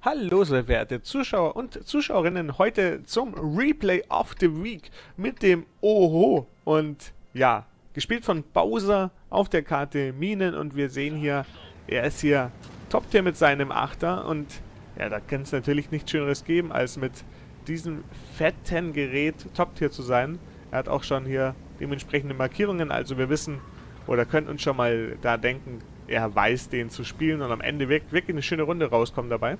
Hallo sehr verehrte Zuschauer und Zuschauerinnen, heute zum Replay of the Week mit dem O-Ho und ja, gespielt von Bowser auf der Karte Minen und wir sehen hier, er ist hier Top-Tier mit seinem Achter und ja, da kann es natürlich nichts Schöneres geben, als mit diesem fetten Gerät Top-Tier zu sein. Er hat auch schon hier dementsprechende Markierungen, also wir wissen oder können uns schon mal da denken, er weiß den zu spielen und am Ende wird wirklich eine schöne Runde rauskommen dabei.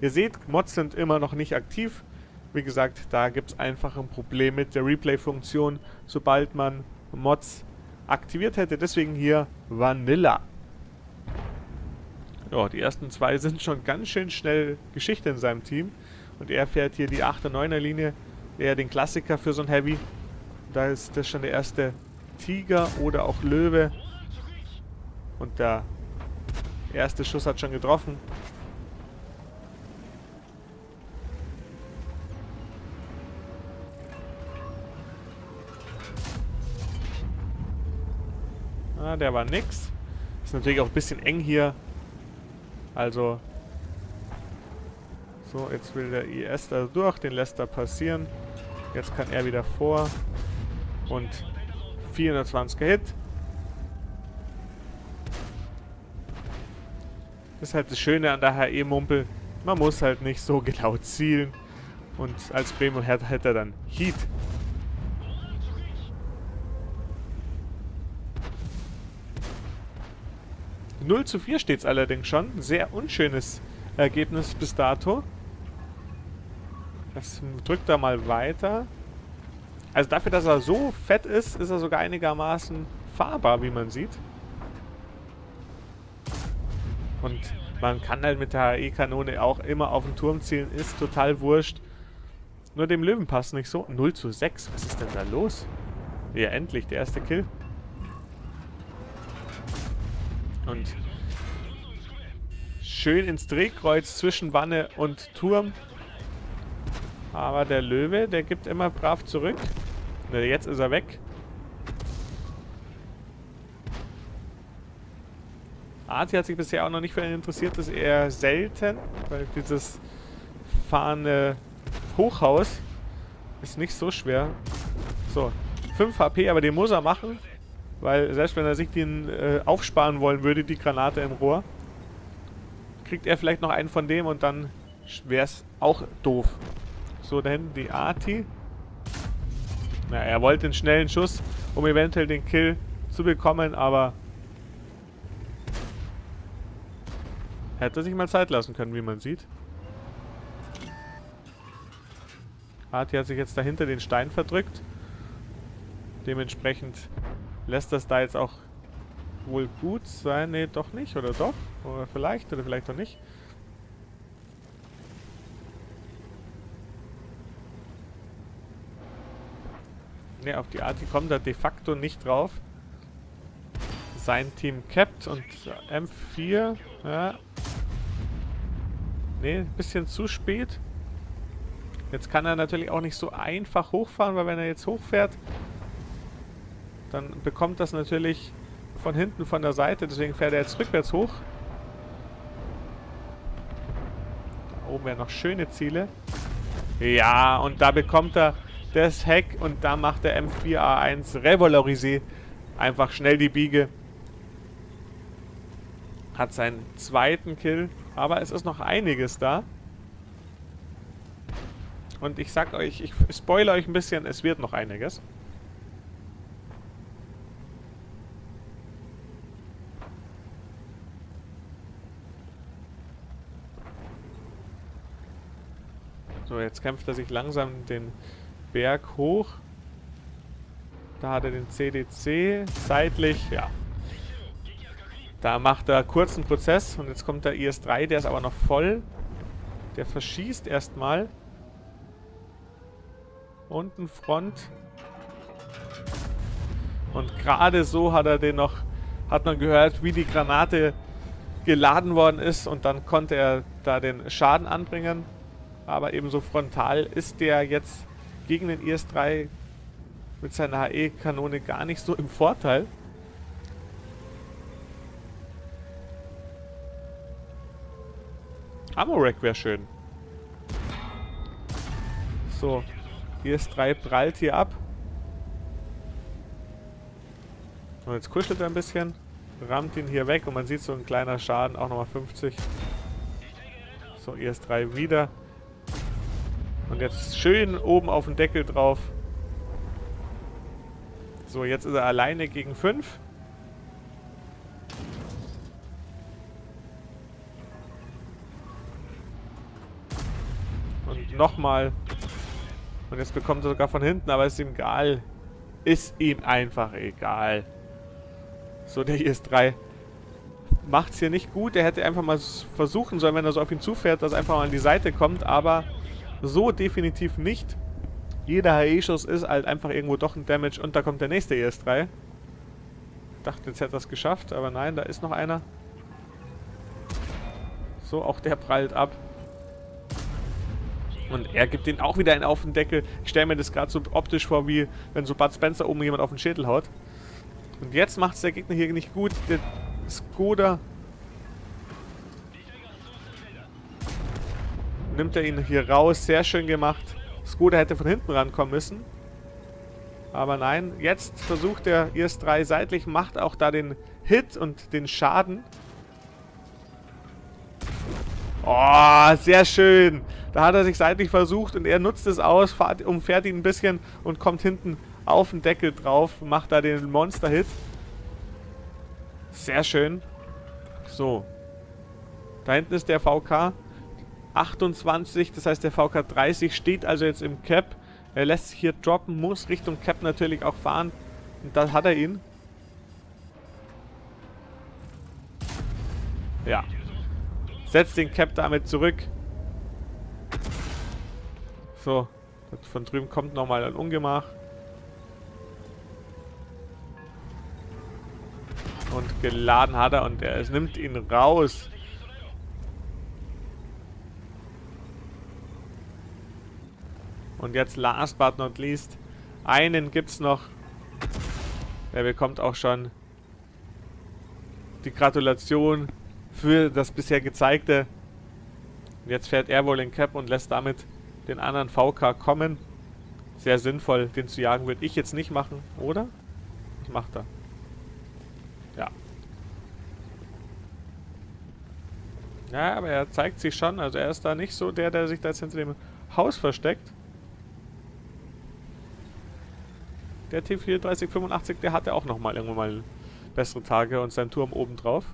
Ihr seht, Mods sind immer noch nicht aktiv. Wie gesagt, da gibt es einfach ein Problem mit der Replay-Funktion, sobald man Mods aktiviert hätte. Deswegen hier Vanilla. Ja, die ersten zwei sind schon ganz schön schnell Geschichte in seinem Team. Und er fährt hier die 8er, 9er Linie, eher den Klassiker für so ein Heavy. Da ist das schon der erste Tiger oder auch Löwe. Und der erste Schuss hat schon getroffen. Ah, der war nix. Ist natürlich auch ein bisschen eng hier. Also. So, jetzt will der IS da durch. Den lässt er passieren. Jetzt kann er wieder vor. Und 420er Hit. Das ist halt das Schöne an der HE-Mumpel. Man muss halt nicht so genau zielen. Und als Premium hat er dann Heat. Mit 0:4 steht es allerdings schon. Sehr unschönes Ergebnis bis dato. Das drückt da mal weiter. Also dafür, dass er so fett ist, ist er sogar einigermaßen fahrbar, wie man sieht. Und man kann halt mit der HE-Kanone auch immer auf den Turm zielen. Ist total wurscht. Nur dem Löwen passt nicht so. 0:6. Was ist denn da los? Ja, endlich. Der erste Kill. Und schön ins Drehkreuz zwischen Wanne und Turm. Aber der Löwe, der gibt immer brav zurück. Na, jetzt ist er weg. Arti hat sich bisher auch noch nicht für ihn interessiert. Das ist eher selten, weil dieses fahrende Hochhaus ist nicht so schwer. So, 5 HP, aber den muss er machen. Weil selbst wenn er sich den aufsparen wollen würde, die Granate im Rohr, kriegt er vielleicht noch einen von dem und dann wäre es auch doof. So, da hinten die Arti. Na, er wollte einen schnellen Schuss, um eventuell den Kill zu bekommen, aber hätte sich mal Zeit lassen können, wie man sieht. Arti hat sich jetzt dahinter den Stein verdrückt. Dementsprechend lässt das da jetzt auch wohl gut sein. Ne, doch nicht, oder doch? Oder vielleicht doch nicht. Ne, auf die Art, die kommt da de facto nicht drauf. Sein Team capped und M4, ja. Ne, ein bisschen zu spät. Jetzt kann er natürlich auch nicht so einfach hochfahren, weil wenn er jetzt hochfährt, dann bekommt das natürlich von hinten, von der Seite. Deswegen fährt er jetzt rückwärts hoch. Da oben wären noch schöne Ziele. Ja, und da bekommt er das Heck und da macht der M4A1 Revolorisé einfach schnell die Biege. Hat seinen zweiten Kill, aber es ist noch einiges da. Und ich sag euch, ich spoilere euch ein bisschen, es wird noch einiges. So, jetzt kämpft er sich langsam den Berg hoch. Da hat er den CDC seitlich, ja. Da macht er kurzen Prozess und jetzt kommt der IS-3, der ist aber noch voll. Der verschießt erstmal. Unten Front. Und gerade so hat er den noch, hat man gehört, wie die Granate geladen worden ist und dann konnte er da den Schaden anbringen. Aber ebenso frontal ist der jetzt gegen den IS-3 mit seiner HE-Kanone gar nicht so im Vorteil. Ammo-Rack wäre schön. So, IS-3 prallt hier ab. Und jetzt kuschelt er ein bisschen, rammt ihn hier weg und man sieht so ein kleiner Schaden, auch nochmal 50. So, IS-3 wieder. Und jetzt schön oben auf den Deckel drauf. So, jetzt ist er alleine gegen 5. Und nochmal. Und jetzt bekommt er sogar von hinten, aber ist ihm egal. Ist ihm einfach egal. So, der IS-3 macht es hier nicht gut. Er hätte einfach mal versuchen sollen, wenn er so auf ihn zufährt, dass er einfach mal an die Seite kommt, aber so definitiv nicht. Jeder HE-Schuss ist halt einfach irgendwo doch ein Damage und da kommt der nächste IS-3. Dachte, jetzt hätte er es geschafft, aber nein, da ist noch einer. So, auch der prallt ab. Und er gibt den auch wieder einen auf den Deckel. Ich stelle mir das gerade so optisch vor, wie wenn so Bud Spencer oben jemand auf den Schädel haut. Und jetzt macht es der Gegner hier nicht gut. Der Skoda nimmt er ihn hier raus. Sehr schön gemacht. Skoda hätte von hinten rankommen müssen. Aber nein. Jetzt versucht der IS-3 seitlich. Macht auch da den Hit und den Schaden. Oh, sehr schön. Da hat er sich seitlich versucht und er nutzt es aus, umfährt ihn ein bisschen und kommt hinten auf den Deckel drauf, macht da den Monster-Hit. Sehr schön. So. Da hinten ist der VK 28, das heißt der VK 30 steht also jetzt im Cap. Er lässt sich hier droppen, muss Richtung Cap natürlich auch fahren. Und da hat er ihn. Ja. Setzt den Cap damit zurück. So. Von drüben kommt nochmal ein Ungemach. Und geladen hat er und er nimmt ihn raus. Und jetzt last but not least. Einen gibt's noch. Der bekommt auch schon die Gratulation für das bisher Gezeigte. Und jetzt fährt er wohl in Cap und lässt damit den anderen VK kommen. Sehr sinnvoll, den zu jagen würde ich jetzt nicht machen, oder? Was macht er? Ja. Ja, aber er zeigt sich schon. Also er ist da nicht so der, der sich da jetzt hinter dem Haus versteckt. Der T34-85, der hatte auch nochmal irgendwann mal bessere Tage und seinen Turm oben drauf.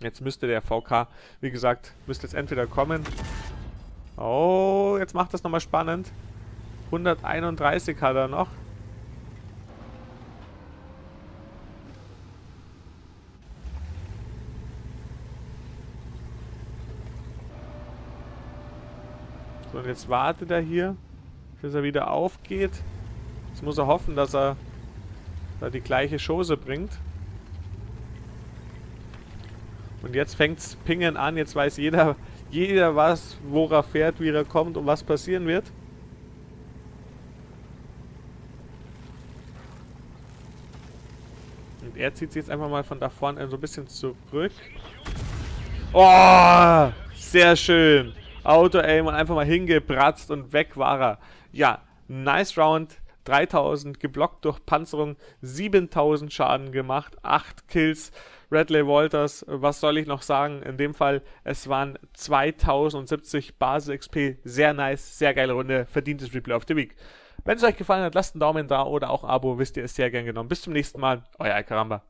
Jetzt müsste der VK, wie gesagt, müsste jetzt entweder kommen. Oh, jetzt macht das nochmal spannend. 131 hat er noch. So, und jetzt wartet er hier, bis er wieder aufgeht. Jetzt muss er hoffen, dass er da die gleiche Chose bringt. Und jetzt fängt's Pingen an, jetzt weiß jeder was, wo er fährt, wie er kommt und was passieren wird. Und er zieht sich jetzt einfach mal von da vorne so ein bisschen zurück. Oh, sehr schön. Auto-Aim und einfach mal hingepratzt und weg war er. Ja, nice round. 3000 geblockt durch Panzerung, 7000 Schaden gemacht, 8 Kills. Radley Walters, was soll ich noch sagen? In dem Fall, es waren 2070 Basis XP. Sehr nice, sehr geile Runde. Verdientes Replay of the Week. Wenn es euch gefallen hat, lasst einen Daumen da oder auch ein Abo. Wisst ihr, ist sehr gern genommen. Bis zum nächsten Mal. Euer Alcaramba.